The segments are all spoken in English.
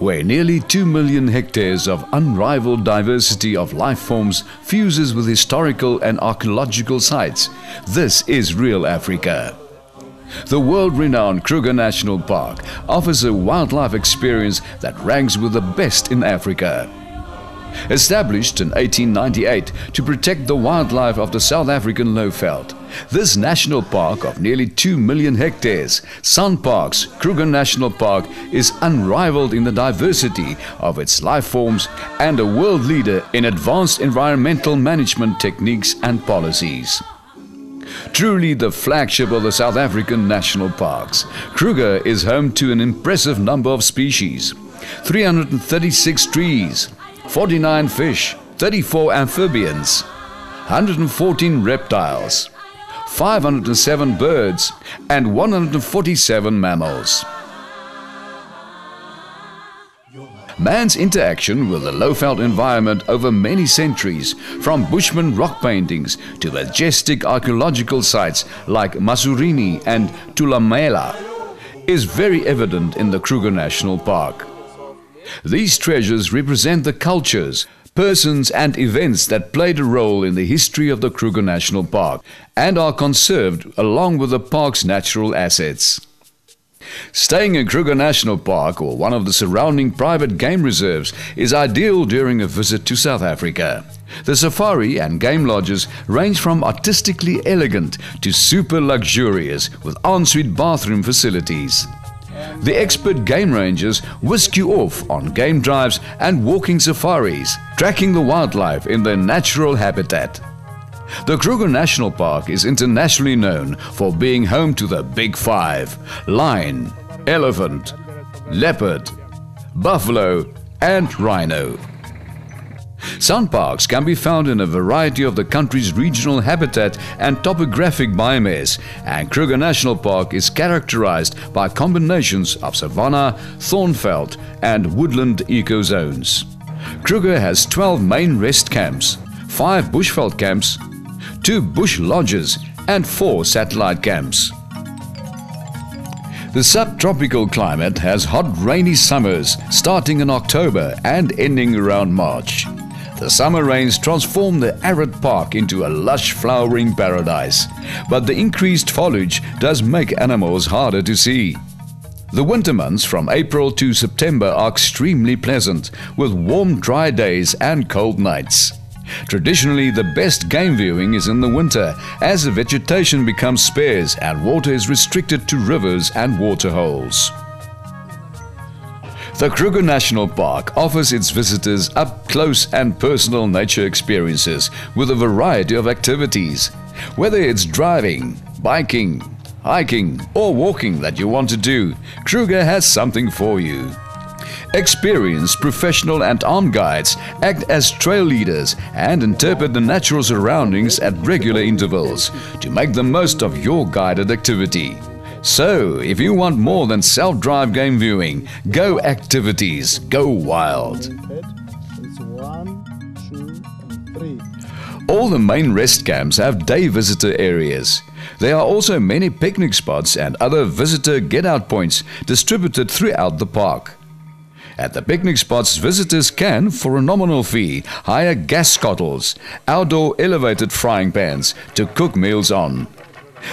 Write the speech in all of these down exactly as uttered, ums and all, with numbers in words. Where nearly two million hectares of unrivaled diversity of life forms fuses with historical and archaeological sites, this is real Africa. The world-renowned Kruger National Park offers a wildlife experience that ranks with the best in Africa. Established in eighteen ninety-eight to protect the wildlife of the South African Lowveld, this national park of nearly two million hectares, SANParks Kruger National Park, is unrivaled in the diversity of its life forms and a world leader in advanced environmental management techniques and policies. Truly the flagship of the South African national parks, Kruger is home to an impressive number of species, three hundred thirty-six trees, forty-nine fish, thirty-four amphibians, one hundred fourteen reptiles, five hundred seven birds and one hundred forty-seven mammals. Man's interaction with the Lowveld environment over many centuries, from Bushman rock paintings to majestic archaeological sites like Masurini and Tulamela, is very evident in the Kruger National Park. These treasures represent the cultures, persons and events that played a role in the history of the Kruger National Park and are conserved along with the park's natural assets. Staying in Kruger National Park or one of the surrounding private game reserves is ideal during a visit to South Africa. The safari and game lodges range from artistically elegant to super luxurious with ensuite bathroom facilities. The expert game rangers whisk you off on game drives and walking safaris, tracking the wildlife in their natural habitat. The Kruger National Park is internationally known for being home to the Big Five: lion, elephant, leopard, buffalo and rhino. SANParks can be found in a variety of the country's regional habitat and topographic biomes, and Kruger National Park is characterized by combinations of savanna, thornveld and woodland ecozones. Kruger has twelve main rest camps, five bushveld camps, two bush lodges and four satellite camps. The subtropical climate has hot rainy summers starting in October and ending around March. The summer rains transform the arid park into a lush flowering paradise, but the increased foliage does make animals harder to see. The winter months from April to September are extremely pleasant, with warm dry days and cold nights. Traditionally, the best game viewing is in the winter, as the vegetation becomes sparse and water is restricted to rivers and waterholes. The Kruger National Park offers its visitors up-close and personal nature experiences with a variety of activities. Whether it's driving, biking, hiking or walking that you want to do, Kruger has something for you. Experienced professional and armed guides act as trail leaders and interpret the natural surroundings at regular intervals to make the most of your guided activity. So, if you want more than self-drive game viewing, go activities, go wild. All the main rest camps have day visitor areas. There are also many picnic spots and other visitor get-out points distributed throughout the park. At the picnic spots, visitors can, for a nominal fee, hire gas kettles, outdoor elevated frying pans to cook meals on.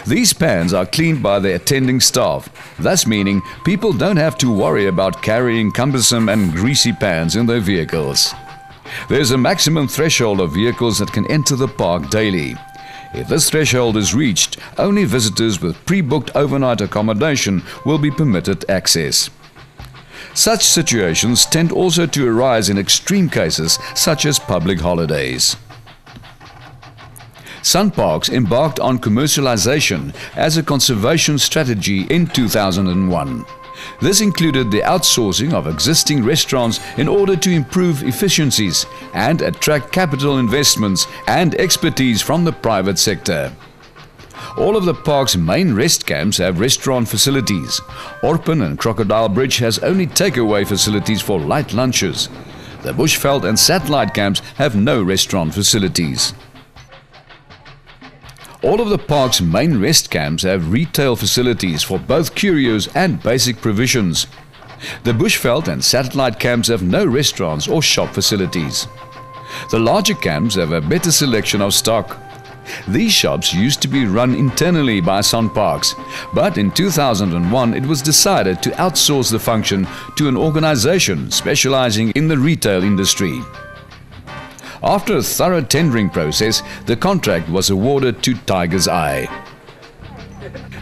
These pans are cleaned by the attending staff, thus meaning people don't have to worry about carrying cumbersome and greasy pans in their vehicles. There's a maximum threshold of vehicles that can enter the park daily. If this threshold is reached, only visitors with pre-booked overnight accommodation will be permitted access. Such situations tend also to arise in extreme cases such as public holidays. SANParks embarked on commercialization as a conservation strategy in two thousand one. This included the outsourcing of existing restaurants in order to improve efficiencies and attract capital investments and expertise from the private sector. All of the park's main rest camps have restaurant facilities. Orpen and Crocodile Bridge has only takeaway facilities for light lunches. The Bushveld and satellite camps have no restaurant facilities. All of the park's main rest camps have retail facilities for both curios and basic provisions. The Bushveld and satellite camps have no restaurants or shop facilities. The larger camps have a better selection of stock. These shops used to be run internally by SANParks, but in two thousand one it was decided to outsource the function to an organization specializing in the retail industry. After a thorough tendering process, the contract was awarded to Tiger's Eye.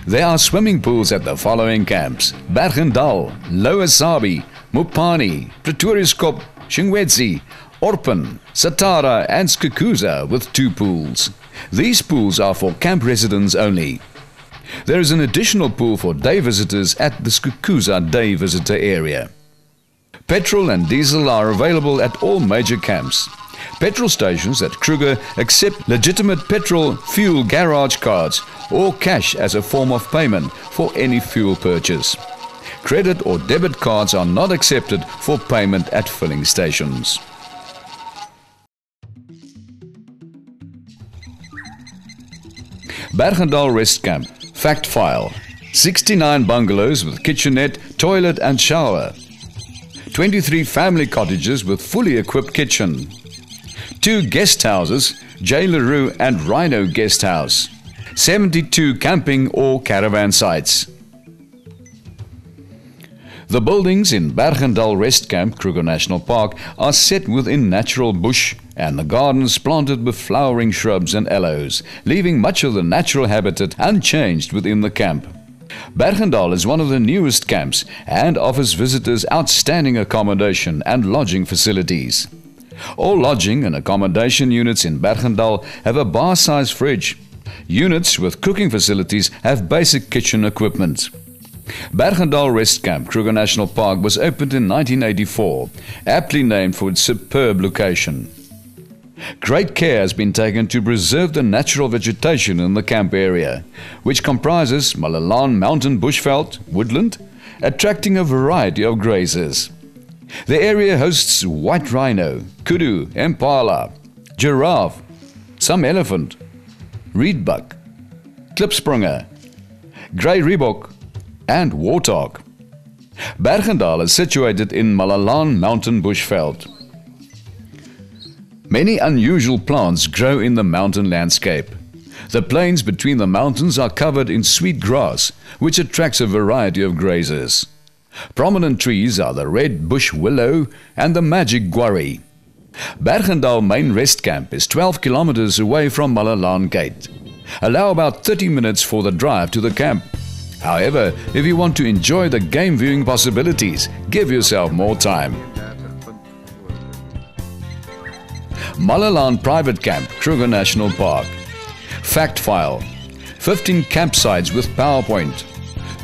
There are swimming pools at the following camps: Berg-en-Dal, Lower Sabie, Mupani, Pretoriuskop, Shingwetsi, Orpen, Satara and Skukuza with two pools. These pools are for camp residents only. There is an additional pool for day visitors at the Skukuza day visitor area. Petrol and diesel are available at all major camps. Petrol stations at Kruger accept legitimate petrol fuel garage cards or cash as a form of payment for any fuel purchase. Credit or debit cards are not accepted for payment at filling stations. Berg-en-Dal Rest Camp, fact file: sixty-nine bungalows with kitchenette, toilet and shower, twenty-three family cottages with fully equipped kitchen, two guest houses, J. LaRue and Rhino Guest House, seventy-two camping or caravan sites. The buildings in Berg-en-Dal Rest Camp, Kruger National Park, are set within natural bush and the gardens planted with flowering shrubs and aloes, leaving much of the natural habitat unchanged within the camp. Berg-en-Dal is one of the newest camps and offers visitors outstanding accommodation and lodging facilities. All lodging and accommodation units in Berg-en-Dal have a bar-sized fridge. Units with cooking facilities have basic kitchen equipment. Berg-en-Dal Rest Camp, Kruger National Park, was opened in nineteen eighty-four, aptly named for its superb location. Great care has been taken to preserve the natural vegetation in the camp area, which comprises Malelane mountain bushveld, woodland, attracting a variety of grazers. The area hosts white rhino, kudu, impala, giraffe, some elephant, reedbuck, klipsprunger, grey reebok and warthog. Berg-en-Dal is situated in Malelane mountain bushveld. Many unusual plants grow in the mountain landscape. The plains between the mountains are covered in sweet grass, which attracts a variety of grazers. Prominent trees are the red bush willow and the magic guari. Berg-en-Dal Main Rest Camp is twelve kilometers away from Malelane Gate. Allow about thirty minutes for the drive to the camp. However, if you want to enjoy the game viewing possibilities, give yourself more time. Malelane Private Camp, Kruger National Park. Fact file: fifteen campsites with PowerPoint,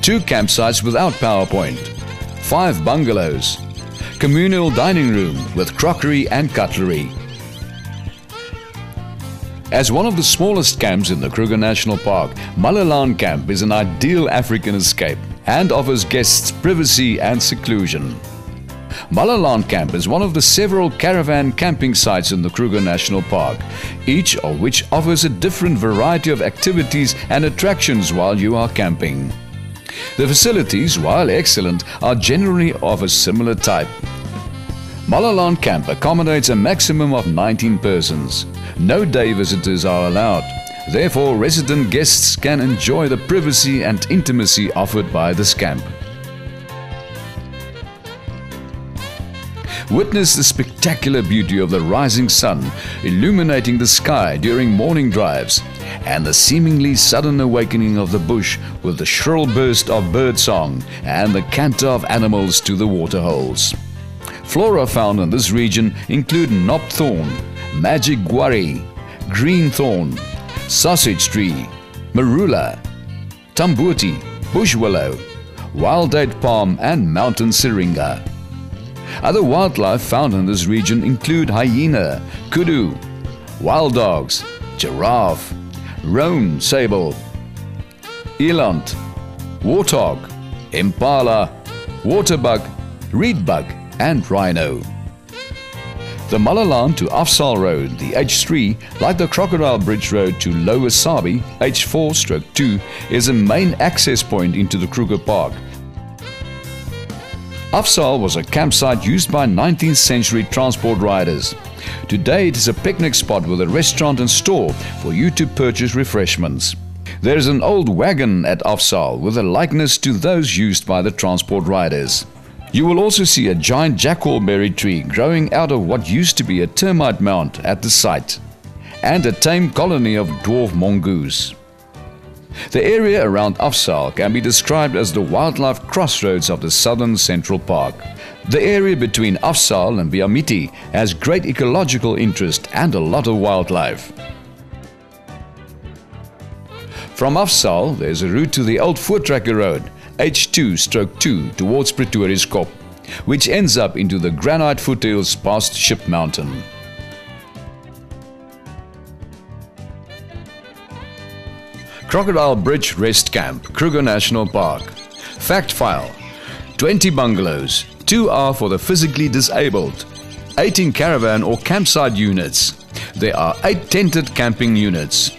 two campsites without PowerPoint, five bungalows, communal dining room with crockery and cutlery. As one of the smallest camps in the Kruger National Park, Malelane Camp is an ideal African escape and offers guests privacy and seclusion. Malelane Camp is one of the several caravan camping sites in the Kruger National Park, each of which offers a different variety of activities and attractions while you are camping. The facilities, while excellent, are generally of a similar type. Malelane Camp accommodates a maximum of nineteen persons. No day visitors are allowed. Therefore, resident guests can enjoy the privacy and intimacy offered by this camp. Witness the spectacular beauty of the rising sun illuminating the sky during morning drives and the seemingly sudden awakening of the bush with the shrill burst of birdsong and the canter of animals to the waterholes. Flora found in this region include knobthorn, magic guari, green thorn, sausage tree, marula, tambuti, bush willow, wild date palm and mountain syringa. Other wildlife found in this region include hyena, kudu, wild dogs, giraffe, roan sable, eland, warthog, impala, waterbuck, reedbuck and rhino. The Malelane to Afsaal Road, the H three, like the Crocodile Bridge Road to Lower Sabie, H four stroke two, is a main access point into the Kruger Park. Afsaal was a campsite used by nineteenth century transport riders. Today it is a picnic spot with a restaurant and store for you to purchase refreshments. There is an old wagon at Afsaal with a likeness to those used by the transport riders. You will also see a giant jackalberry tree growing out of what used to be a termite mound at the site, and a tame colony of dwarf mongoose. The area around Afsaal can be described as the wildlife crossroads of the southern Central Park. The area between Afsaal and Biyamiti has great ecological interest and a lot of wildlife. From Afsaal there is a route to the old Voortrekker Road, H two stroke two, towards Pretoriuskop, which ends up into the granite foothills past Ship Mountain. Crocodile Bridge Rest Camp, Kruger National Park. Fact file: twenty bungalows, two are for the physically disabled, eighteen caravan or campsite units. There are eight tented camping units.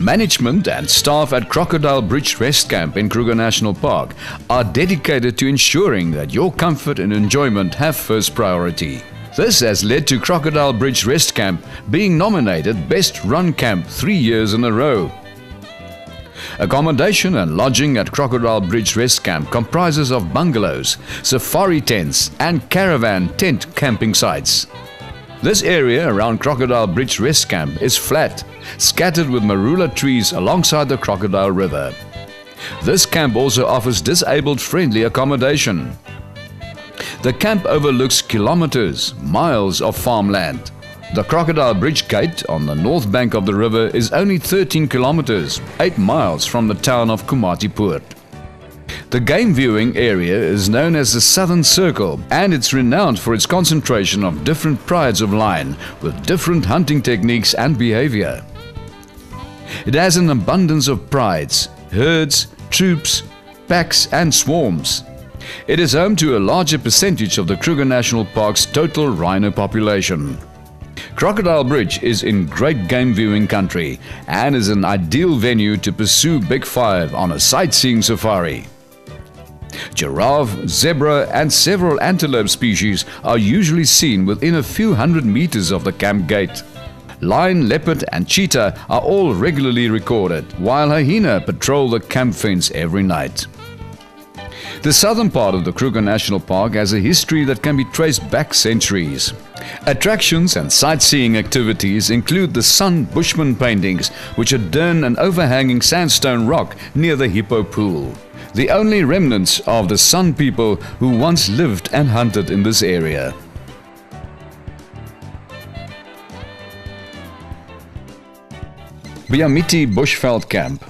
Management and staff at Crocodile Bridge Rest Camp in Kruger National Park are dedicated to ensuring that your comfort and enjoyment have first priority. This has led to Crocodile Bridge Rest Camp being nominated Best Run Camp three years in a row. Accommodation and lodging at Crocodile Bridge Rest Camp comprises of bungalows, safari tents and caravan tent camping sites. This area around Crocodile Bridge Rest Camp is flat, scattered with marula trees alongside the Crocodile River. This camp also offers disabled-friendly accommodation. The camp overlooks kilometers, miles of farmland. The Crocodile Bridge Gate on the north bank of the river is only thirteen kilometers, eight miles from the town of Kumatipur. The game viewing area is known as the Southern Circle, and it's renowned for its concentration of different prides of lion with different hunting techniques and behavior. It has an abundance of prides, herds, troops, packs and swarms. It is home to a larger percentage of the Kruger National Park's total rhino population. Crocodile Bridge is in great game viewing country and is an ideal venue to pursue Big Five on a sightseeing safari. Giraffe, zebra and several antelope species are usually seen within a few hundred meters of the camp gate. Lion, leopard and cheetah are all regularly recorded, while hyena patrol the camp fence every night. The southern part of the Kruger National Park has a history that can be traced back centuries. Attractions and sightseeing activities include the Sun Bushman paintings, which adorn an overhanging sandstone rock near the Hippo Pool. The only remnants of the Sun people who once lived and hunted in this area. Biyamiti Bushveld Camp.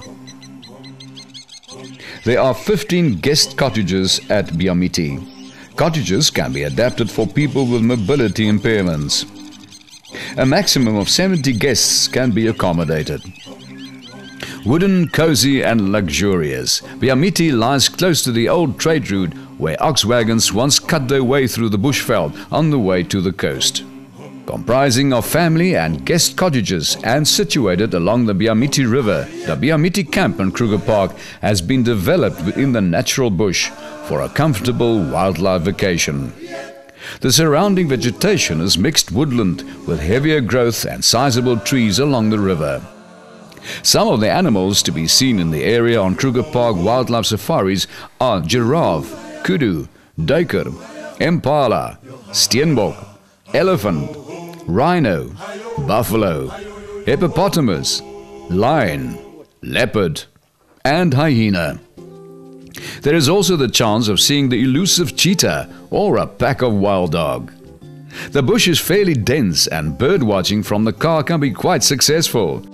There are fifteen guest cottages at Biyamiti. Cottages can be adapted for people with mobility impairments. A maximum of seventy guests can be accommodated. Wooden, cozy and luxurious, Biyamiti lies close to the old trade route where ox wagons once cut their way through the bushveld on the way to the coast. Comprising of family and guest cottages and situated along the Biyamiti River, the Biyamiti Camp in Kruger Park has been developed within the natural bush for a comfortable wildlife vacation. The surrounding vegetation is mixed woodland with heavier growth and sizable trees along the river. Some of the animals to be seen in the area on Kruger Park wildlife safaris are giraffe, kudu, duiker, impala, steenbok, elephant, rhino, buffalo, hippopotamus, lion, leopard and hyena. There is also the chance of seeing the elusive cheetah or a pack of wild dog. The bush is fairly dense and bird watching from the car can be quite successful.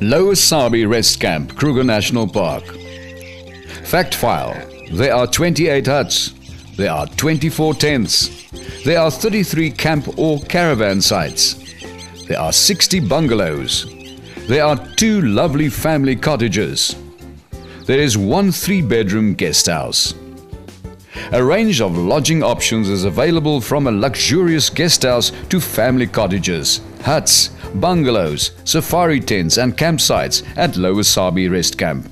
Lower Sabie Rest Camp, Kruger National Park. Fact file. There are twenty-eight huts. There are twenty-four tents. There are thirty-three camp or caravan sites. There are sixty bungalows. There are two lovely family cottages. There is one three-bedroom guest house. A range of lodging options is available from a luxurious guest house to family cottages, huts, bungalows, safari tents and campsites at Lower Sabie Rest Camp.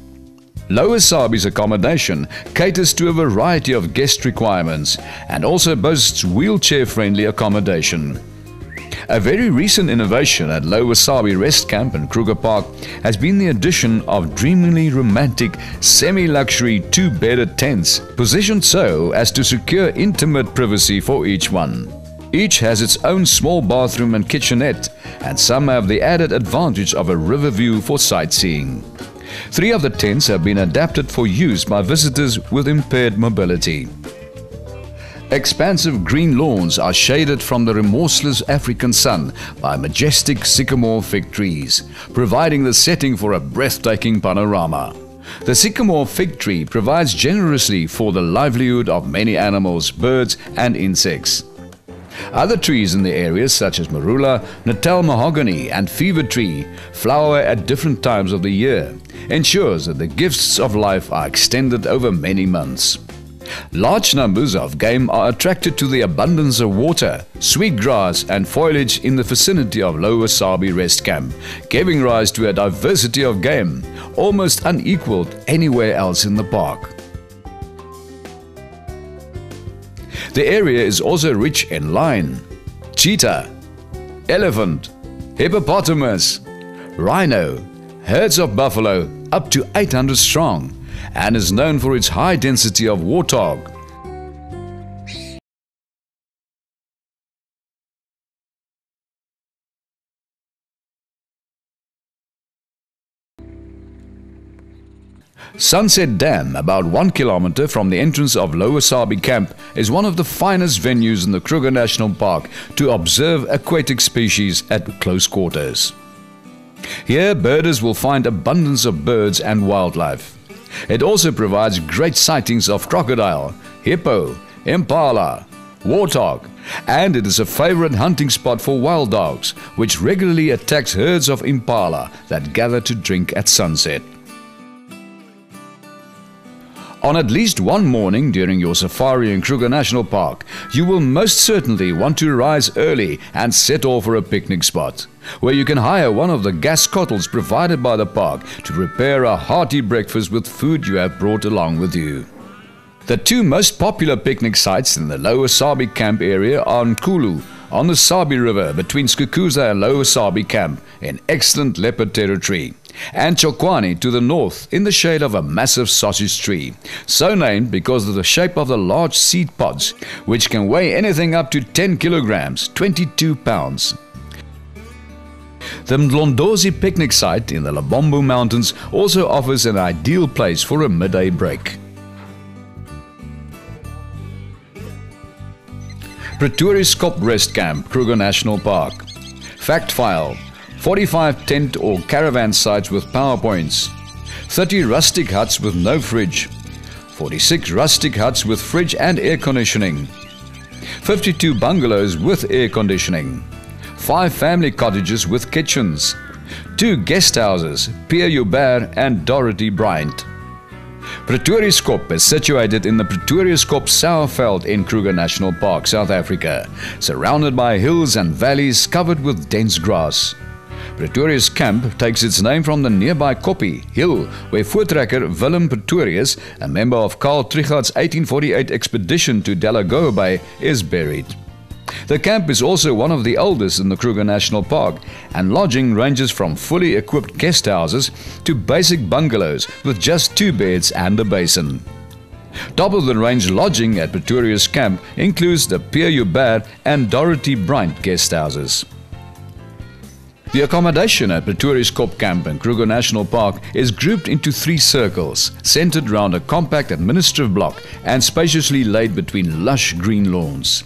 Lower Sabie's accommodation caters to a variety of guest requirements and also boasts wheelchair-friendly accommodation. A very recent innovation at Lower Sabie Rest Camp and Kruger Park has been the addition of dreamily romantic, semi-luxury two-bedded tents, positioned so as to secure intimate privacy for each one. Each has its own small bathroom and kitchenette, and some have the added advantage of a river view for sightseeing. Three of the tents have been adapted for use by visitors with impaired mobility. Expansive green lawns are shaded from the remorseless African sun by majestic sycamore fig trees, providing the setting for a breathtaking panorama. The sycamore fig tree provides generously for the livelihood of many animals, birds and insects. Other trees in the area, such as marula, Natal mahogany and fever tree, flower at different times of the year, ensures that the gifts of life are extended over many months. Large numbers of game are attracted to the abundance of water, sweetgrass and foliage in the vicinity of Lower Sabie Rest Camp, giving rise to a diversity of game, almost unequaled anywhere else in the park. The area is also rich in lion, cheetah, elephant, hippopotamus, rhino, herds of buffalo up to eight hundred strong, and is known for its high density of warthog. Sunset Dam, about one kilometer from the entrance of Lower Sabie Camp, is one of the finest venues in the Kruger National Park to observe aquatic species at close quarters. Here, birders will find abundance of birds and wildlife. It also provides great sightings of crocodile, hippo, impala, warthog, and it is a favorite hunting spot for wild dogs, which regularly attacks herds of impala that gather to drink at sunset. On at least one morning during your safari in Kruger National Park, you will most certainly want to rise early and set off for a picnic spot, where you can hire one of the gas kettles provided by the park to prepare a hearty breakfast with food you have brought along with you. The two most popular picnic sites in the Lower Sabie Camp area are Nkuhlu, on the Sabie River between Skukuza and Lower Sabie Camp, in excellent leopard territory, and Tshokwane to the north in the shade of a massive sausage tree, so named because of the shape of the large seed pods, which can weigh anything up to ten kilograms, twenty-two pounds. The Mdlondozi picnic site in the Lebombo Mountains also offers an ideal place for a midday break. Pretoriuskop Rest Camp, Kruger National Park. Fact file. forty-five tent or caravan sites with power points, thirty rustic huts with no fridge, forty-six rustic huts with fridge and air conditioning, fifty-two bungalows with air conditioning, five family cottages with kitchens, two guest houses, Pierre Joubert and Dorothy Bryant. Pretoriuskop is situated in the Pretoriuskop Sauerveld in Kruger National Park, South Africa, surrounded by hills and valleys covered with dense grass. Pretorius Camp takes its name from the nearby Kopi hill, where voortrekker Willem Pretorius, a member of Karl Trichard's eighteen forty-eight expedition to Delagoa Bay, is buried. The camp is also one of the oldest in the Kruger National Park, and lodging ranges from fully equipped guest houses to basic bungalows with just two beds and a basin. Top-of-the-range lodging at Pretorius Camp includes the Pierre Joubert and Dorothy Bryant guest houses. The accommodation at Pretoriuskop Camp and Kruger National Park is grouped into three circles, centered round a compact administrative block and spaciously laid between lush green lawns.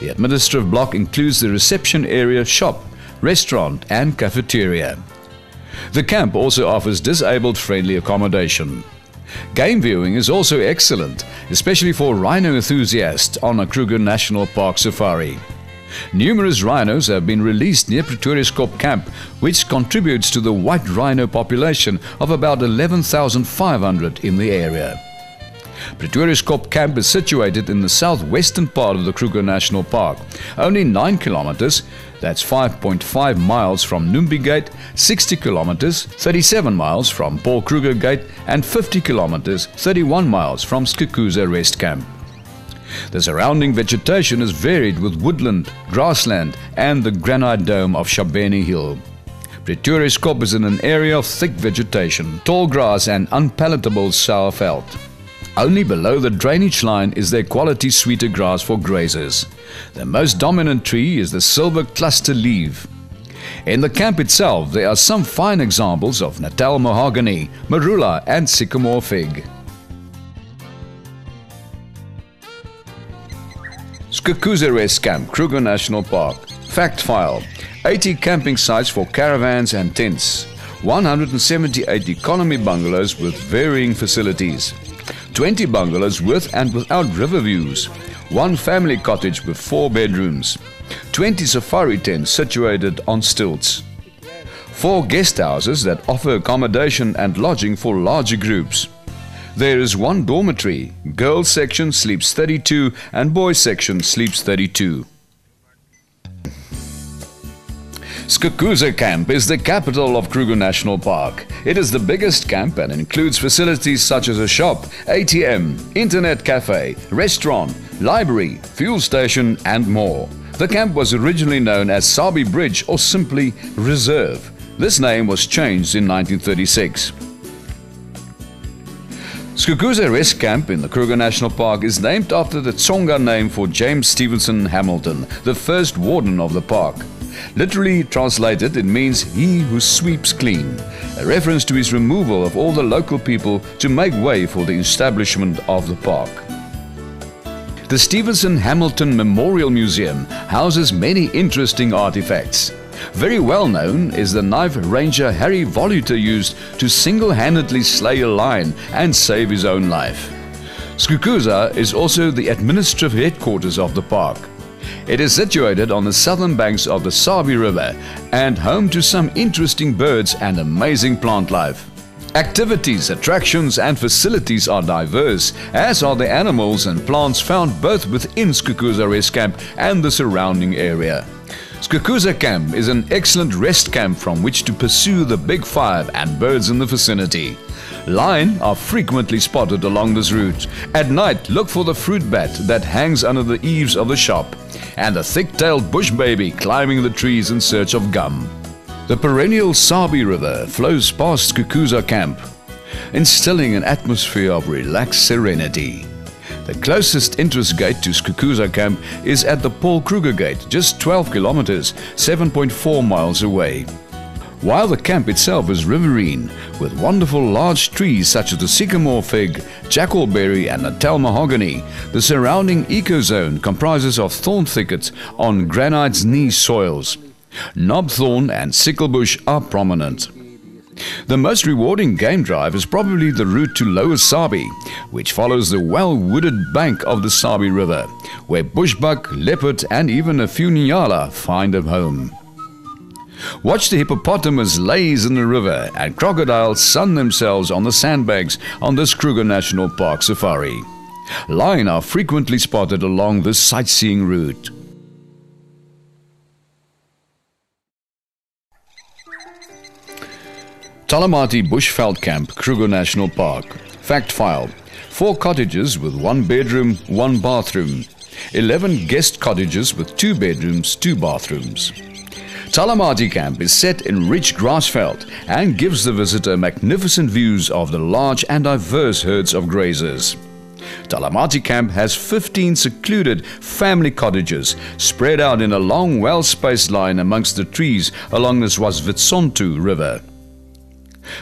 The administrative block includes the reception area, shop, restaurant and cafeteria. The camp also offers disabled-friendly accommodation. Game viewing is also excellent, especially for rhino enthusiasts on a Kruger National Park safari. Numerous rhinos have been released near Pretoriuskop Camp, which contributes to the white rhino population of about eleven thousand five hundred in the area. Pretoriuskop Camp is situated in the southwestern part of the Kruger National Park, only nine kilometers, that's five point five miles from Numbi Gate, sixty kilometers, thirty-seven miles from Paul Kruger Gate and fifty kilometers, thirty-one miles from Skukuza Rest Camp. The surrounding vegetation is varied with woodland, grassland and the granite dome of Shabeni Hill. Pretoriuskop is in an area of thick vegetation, tall grass and unpalatable sour veld. Only below the drainage line is their quality sweeter grass for grazers. The most dominant tree is the silver cluster leaf. In the camp itself there are some fine examples of Natal mahogany, marula and sycamore fig. Skukuza Rest Camp, Kruger National Park. Fact file: eighty camping sites for caravans and tents, one hundred seventy-eight economy bungalows with varying facilities, twenty bungalows with and without river views, one family cottage with four bedrooms, twenty safari tents situated on stilts, four guest houses that offer accommodation and lodging for larger groups. There is one dormitory, girls section sleeps thirty-two and boys section sleeps thirty-two. Skukuza Camp is the capital of Kruger National Park. It is the biggest camp and includes facilities such as a shop, A T M, internet cafe, restaurant, library, fuel station and more. The camp was originally known as Sabie Bridge or simply Reserve. This name was changed in nineteen thirty-six. Skukuza Rest Camp in the Kruger National Park is named after the Tsonga name for James Stevenson Hamilton, the first warden of the park. Literally translated, it means "he who sweeps clean," a reference to his removal of all the local people to make way for the establishment of the park. The Stevenson Hamilton Memorial Museum houses many interesting artifacts. Very well known is the knife ranger Harry Volhuter used to single-handedly slay a lion and save his own life. Skukuza is also the administrative headquarters of the park. It is situated on the southern banks of the Sabie River and home to some interesting birds and amazing plant life. Activities, attractions and facilities are diverse, as are the animals and plants found both within Skukuza Rest Camp and the surrounding area. Skukuza Camp is an excellent rest camp from which to pursue the big five and birds in the vicinity. Lion are frequently spotted along this route. At night, look for the fruit bat that hangs under the eaves of the shop and the thick-tailed bush baby climbing the trees in search of gum. The perennial Sabie River flows past Skukuza Camp, instilling an atmosphere of relaxed serenity. The closest interest gate to Skukuza Camp is at the Paul Kruger Gate, just twelve kilometers, seven point four miles away. While the camp itself is riverine, with wonderful large trees such as the sycamore fig, jackalberry and Natal mahogany, the surrounding ecozone comprises of thorn thickets on granite's knee soils. Knobthorn and sicklebush are prominent. The most rewarding game drive is probably the route to Lower Sabie, which follows the well-wooded bank of the Sabie River, where bushbuck, leopard and even a few nyala find a home. Watch the hippopotamus laze in the river and crocodiles sun themselves on the sandbanks on this Kruger National Park safari. Lion are frequently spotted along this sightseeing route. Talamati Bushveld Camp, Kruger National Park. Fact file: four cottages with one bedroom, one bathroom, eleven guest cottages with two bedrooms, two bathrooms. Talamati Camp is set in rich grassveld and gives the visitor magnificent views of the large and diverse herds of grazers. Talamati camp has fifteen secluded family cottages spread out in a long, well-spaced line amongst the trees along the Swazvitsontu river.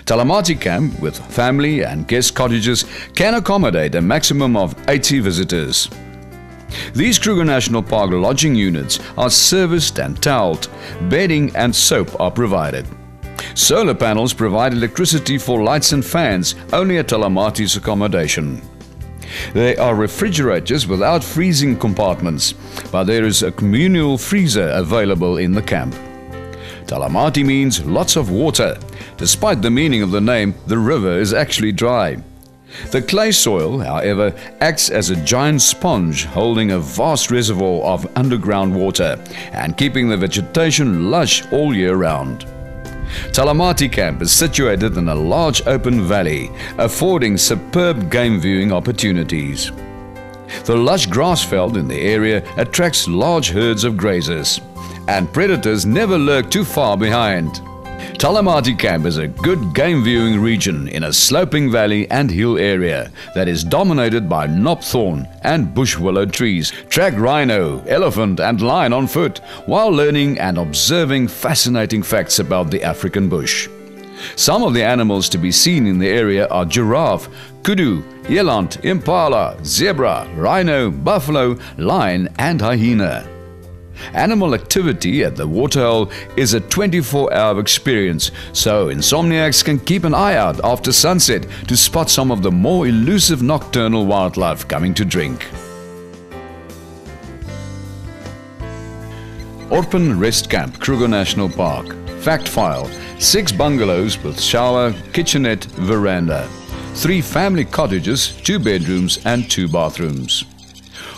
Talamati camp, with family and guest cottages, can accommodate a maximum of eighty visitors. These Kruger National Park lodging units are serviced and toweled, bedding and soap are provided. Solar panels provide electricity for lights and fans only at Talamati's accommodation. There are refrigerators without freezing compartments, but there is a communal freezer available in the camp. Talamati means lots of water. Despite the meaning of the name, the river is actually dry. The clay soil, however, acts as a giant sponge holding a vast reservoir of underground water and keeping the vegetation lush all year round. Talamati camp is situated in a large open valley, affording superb game viewing opportunities. The lush grassveld in the area attracts large herds of grazers, and predators never lurk too far behind. Talamati camp is a good game viewing region in a sloping valley and hill area that is dominated by knobthorn and bush willow trees. Track rhino, elephant and lion on foot while learning and observing fascinating facts about the African bush. Some of the animals to be seen in the area are giraffe, kudu, eland, impala, zebra, rhino, buffalo, lion and hyena. Animal activity at the waterhole is a twenty-four hour experience, so insomniacs can keep an eye out after sunset to spot some of the more elusive nocturnal wildlife coming to drink. Orpen Rest Camp, Kruger National Park. Fact file: six bungalows with shower, kitchenette, veranda. Three family cottages, two bedrooms and two bathrooms.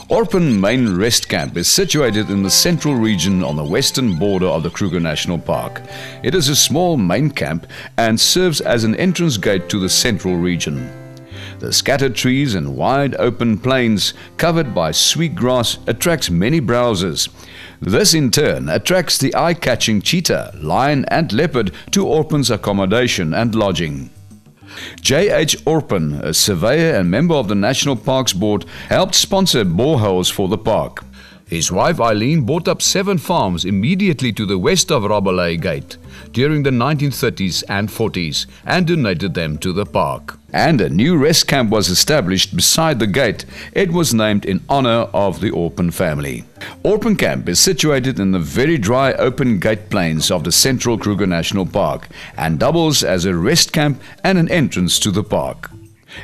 Orpen Main Rest Camp is situated in the central region on the western border of the Kruger National Park. It is a small main camp and serves as an entrance gate to the central region. The scattered trees and wide open plains covered by sweet grass attracts many browsers. This in turn attracts the eye-catching cheetah, lion and leopard to Orpen's accommodation and lodging. J H Orpen, a surveyor and member of the National Parks Board, helped sponsor boreholes for the park. His wife Eileen bought up seven farms immediately to the west of Rabelais Gate during the nineteen thirties and forties and donated them to the park. And a new rest camp was established beside the gate. It was named in honor of the Orpen family. Orpen Camp is situated in the very dry open gate plains of the Central Kruger National Park and doubles as a rest camp and an entrance to the park.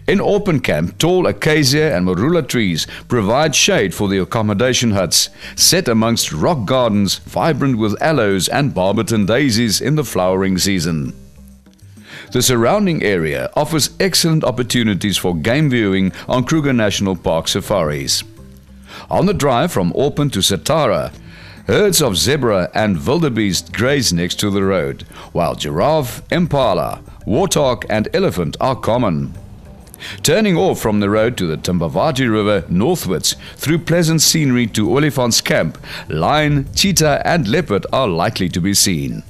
In Orpen Camp, tall acacia and marula trees provide shade for the accommodation huts, set amongst rock gardens vibrant with aloes and Barberton daisies in the flowering season. The surrounding area offers excellent opportunities for game viewing on Kruger National Park safaris. On the drive from Orpen to Satara, herds of zebra and wildebeest graze next to the road, while giraffe, impala, warthog and elephant are common. Turning off from the road to the Tambavati River northwards through pleasant scenery to Olifant's Camp, lion, cheetah and leopard are likely to be seen.